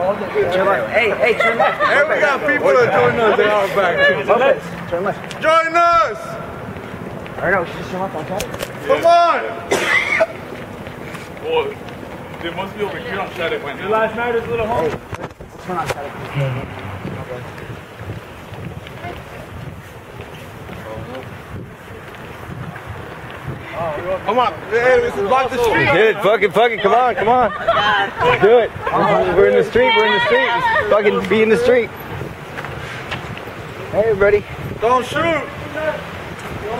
Hey, turn left. Hey, we got people that join us. They are back. Turn left. Join us! Alright, now we should just turn left on top. Come on! Boy, they must be over here on Shattuck. Your last night is a little home. Let's turn on Shattuck. Come on, hey, let's block the street. Dude, fucking, come on. Let's do it. We're in the street. Let's fucking be in the street. Hey, everybody. Don't shoot. Don't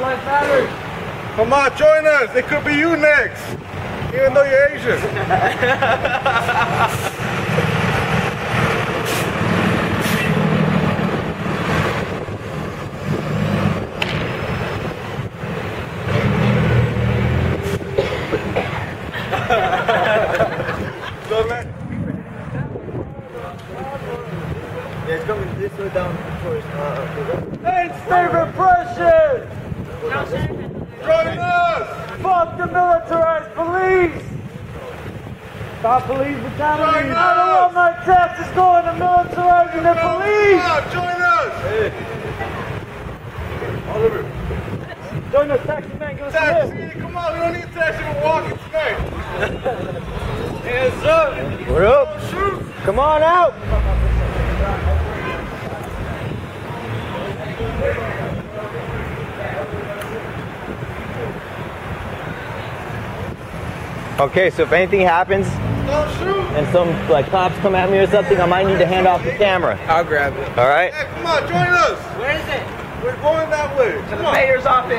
like battery. Come on, join us. It could be you next. Even though you're Asian. Yeah, it's coming this way down towards It's favorite pressure! Join us! Fuck the militarized police! Stop police brutality! I don't want my taxes going to militarizing the police! Join us! Hey. Oliver! Join us, taxi man, give us a lift! Come on, we don't need taxi, we're walking tonight! Hands up! We're up! Shoot. Come on out! Okay, so if anything happens and some like cops come at me or something, I might need to hand off the camera. I'll grab it. All right. Hey, come on, join us. Where is it? We're going that way. To the mayor's office.